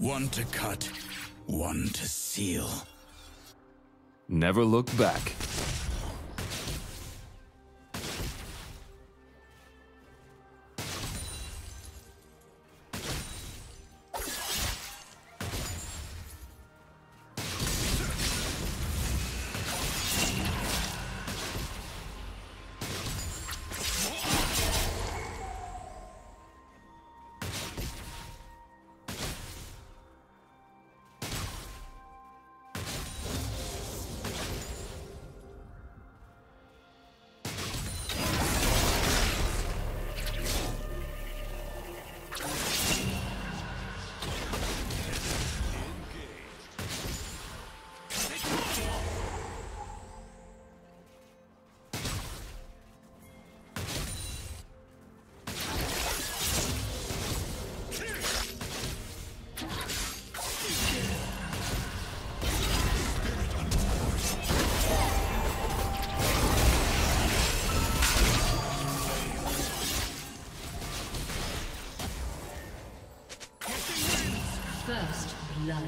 One to cut, one to seal. Never look back. First blood.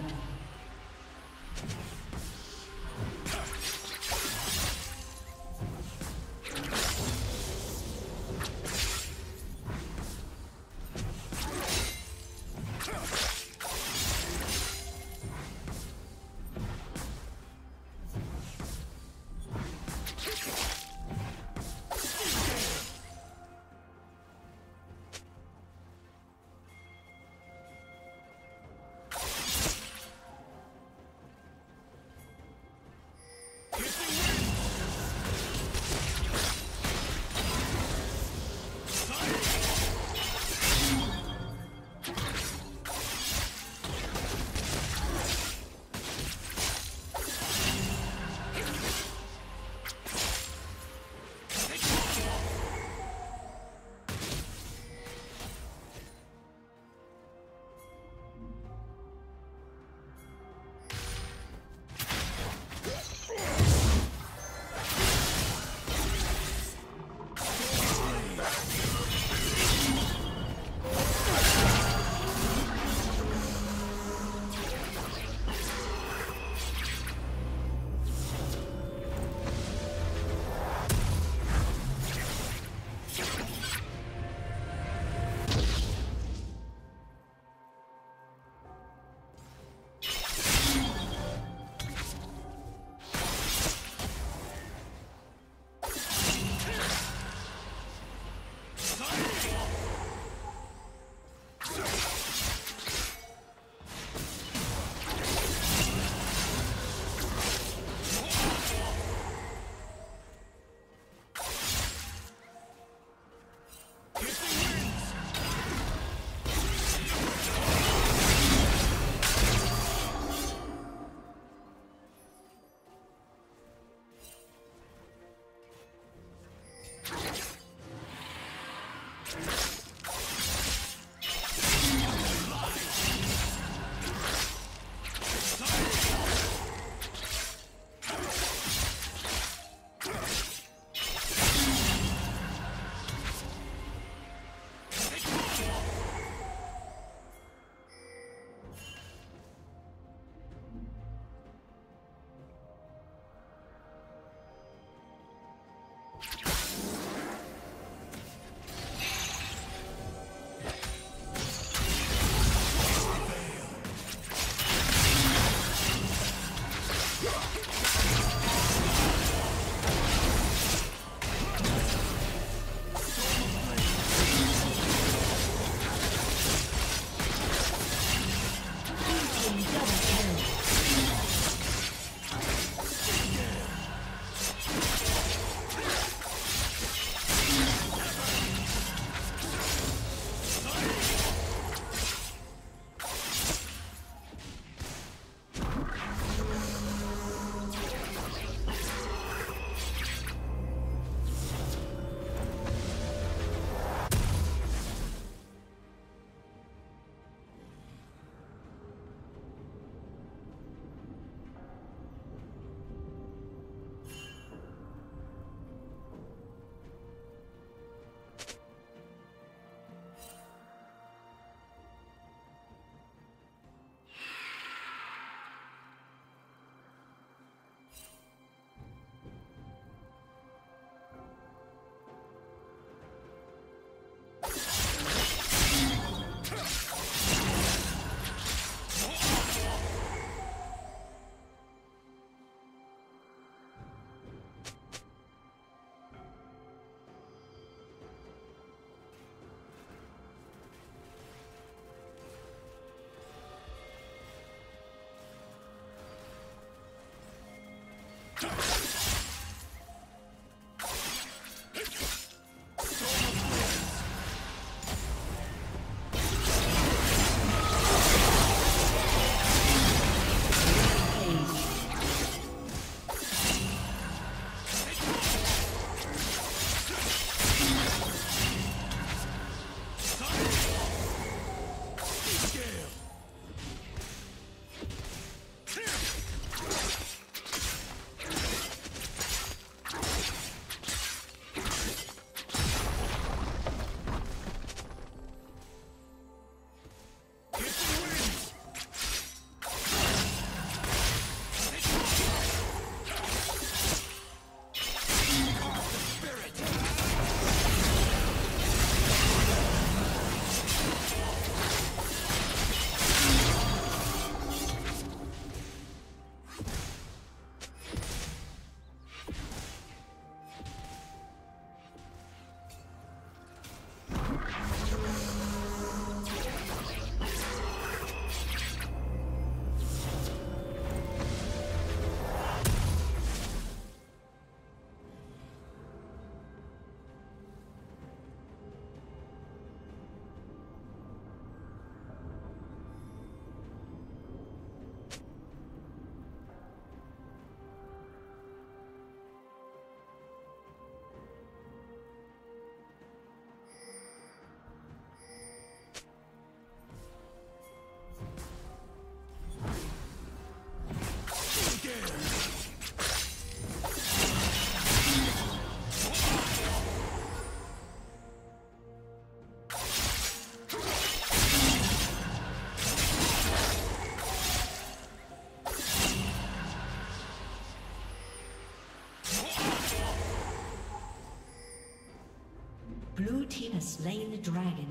Blue team has slain the dragon.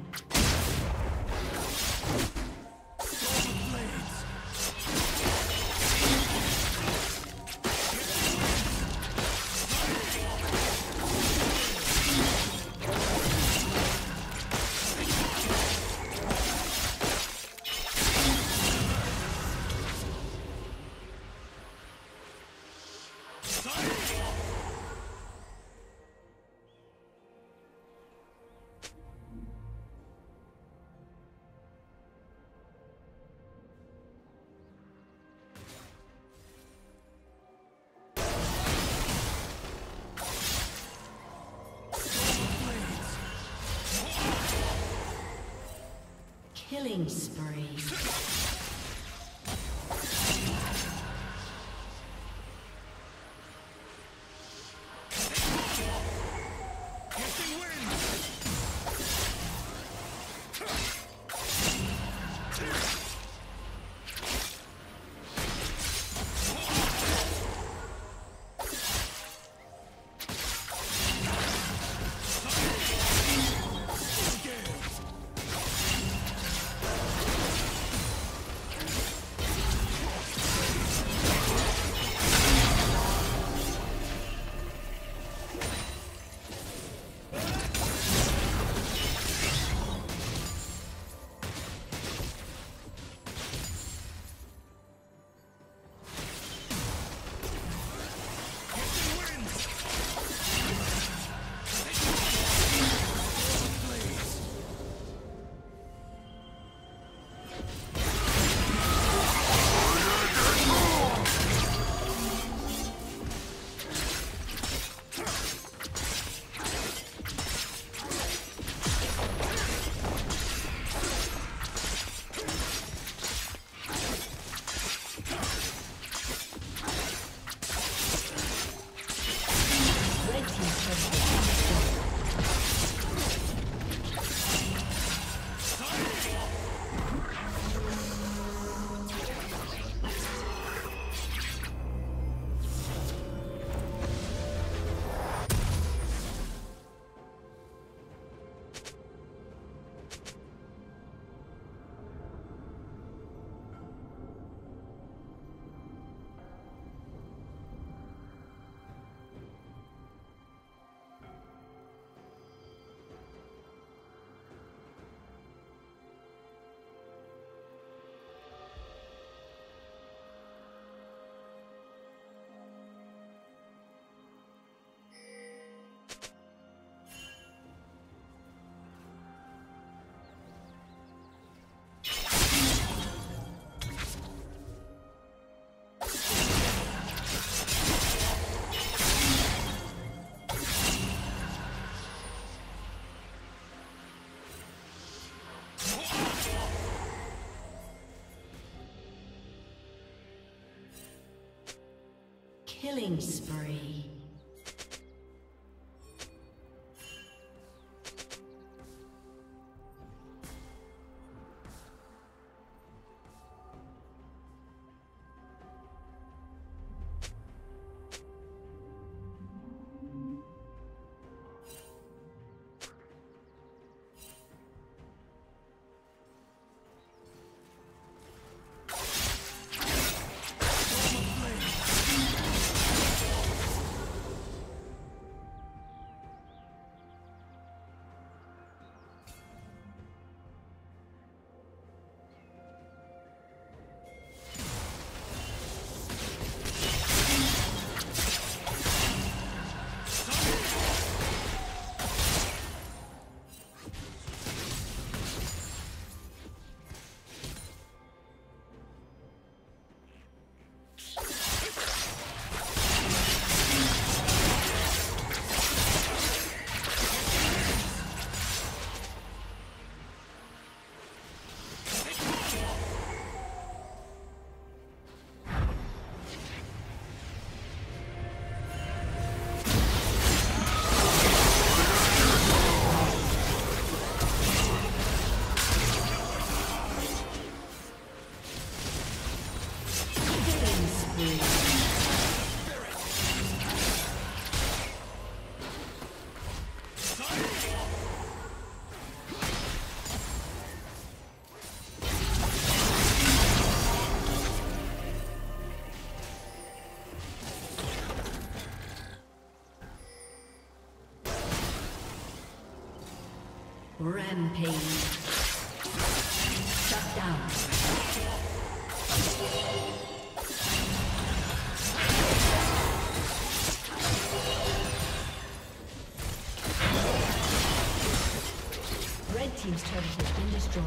Killing spree. Killing spree. Rampage. Shut down. Red team's turret has been destroyed.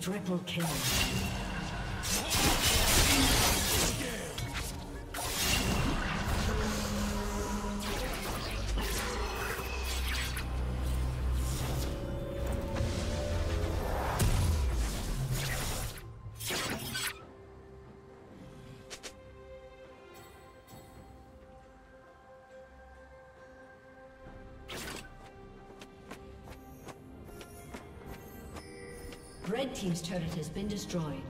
Triple kill. Red team's turret has been destroyed.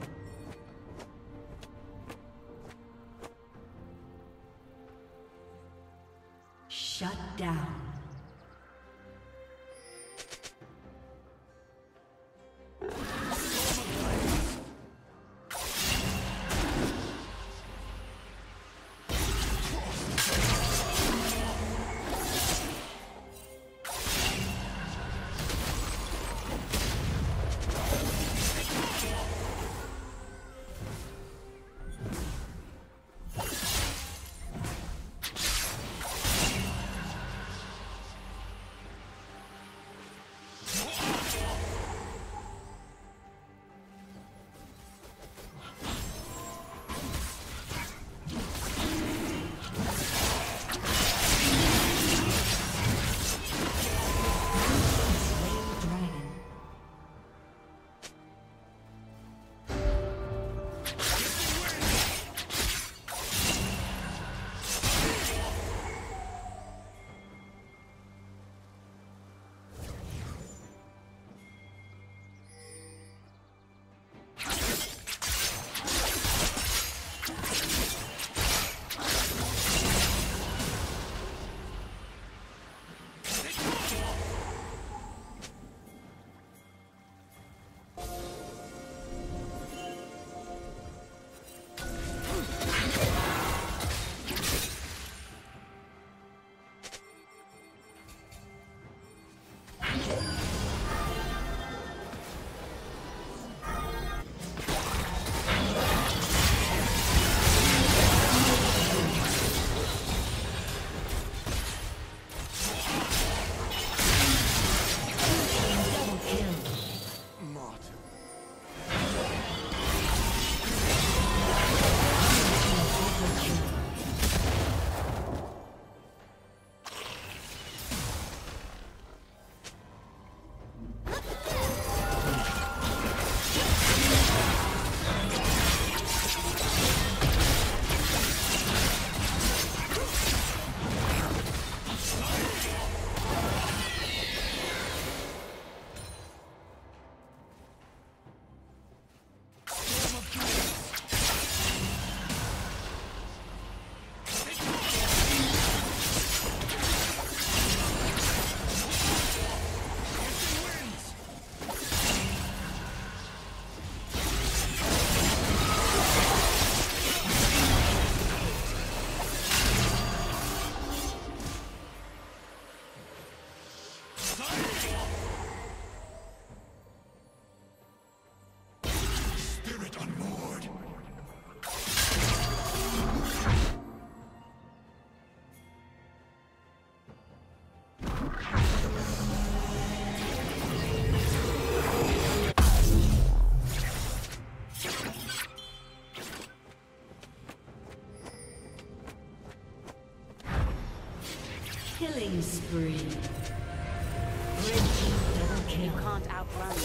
Shut down. spree. Red team double kill. You can't outrun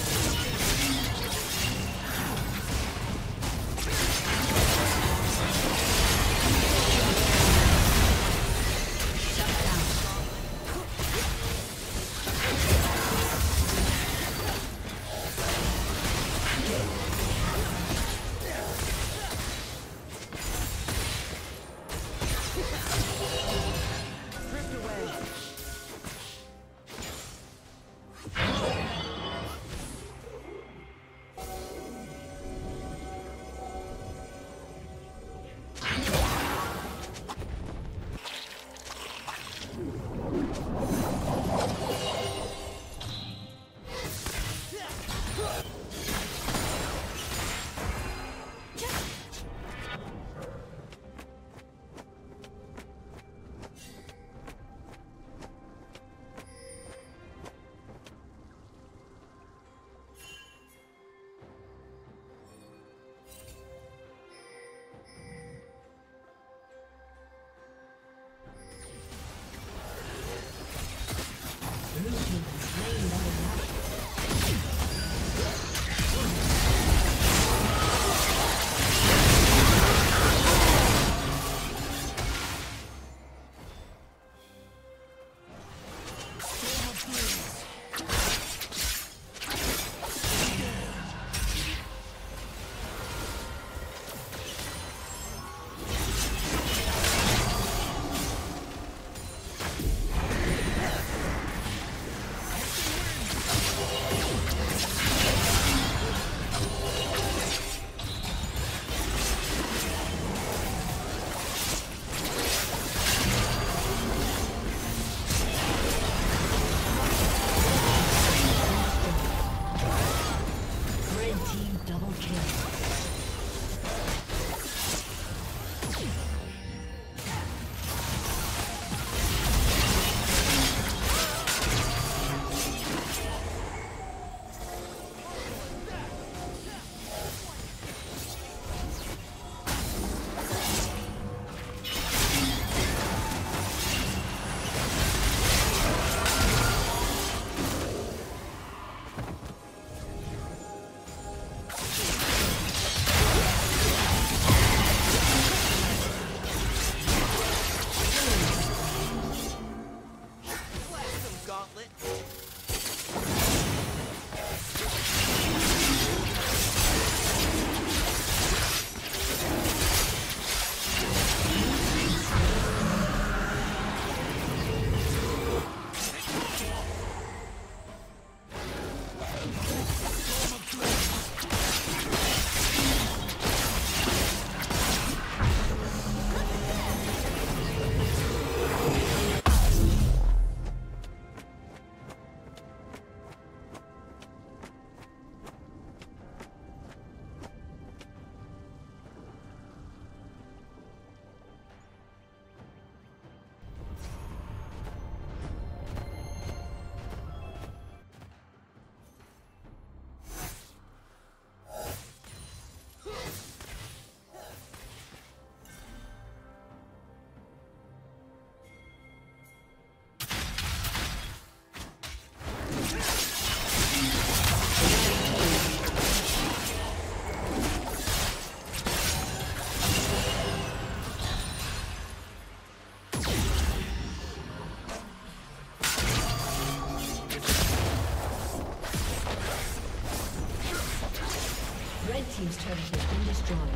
Team's turret has been destroyed.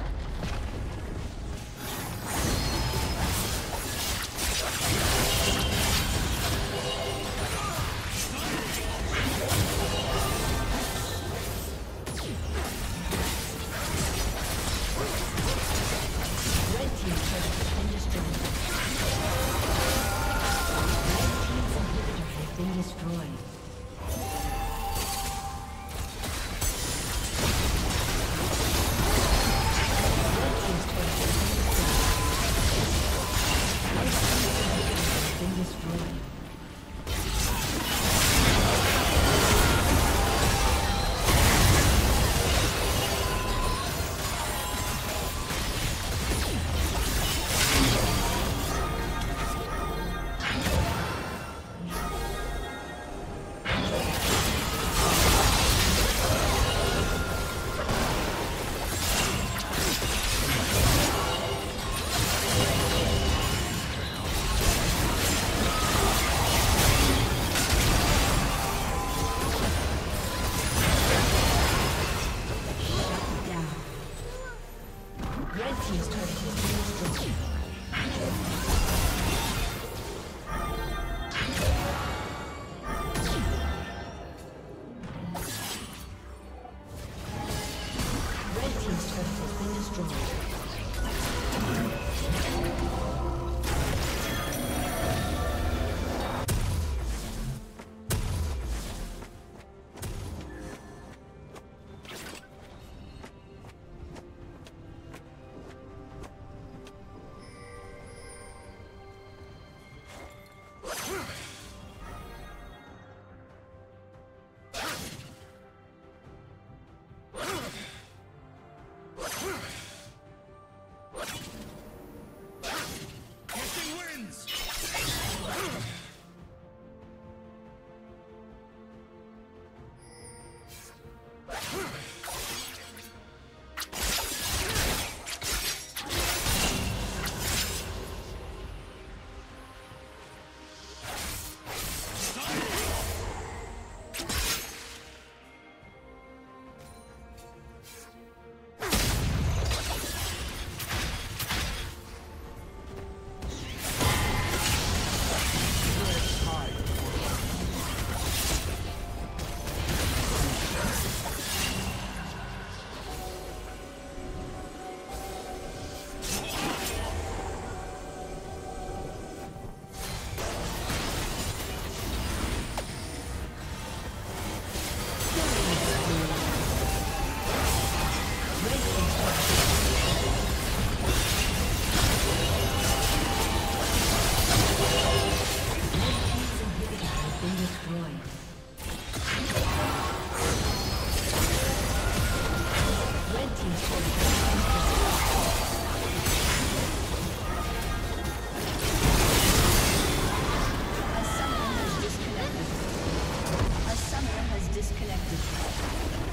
disconnected.